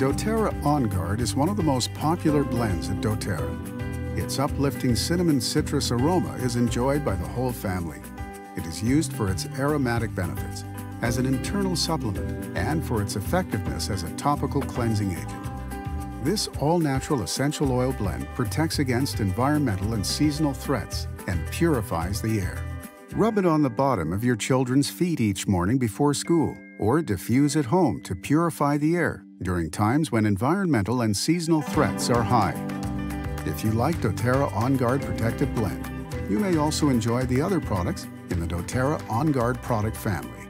doTERRA On Guard is one of the most popular blends at doTERRA. Its uplifting cinnamon citrus aroma is enjoyed by the whole family. It is used for its aromatic benefits, as an internal supplement, and for its effectiveness as a topical cleansing agent. This all-natural essential oil blend protects against environmental and seasonal threats and purifies the air. Rub it on the bottom of your children's feet each morning before school, or diffuse at home to purify the air during times when environmental and seasonal threats are high. If you like doTERRA On Guard Protective Blend, you may also enjoy the other products in the doTERRA On Guard product family.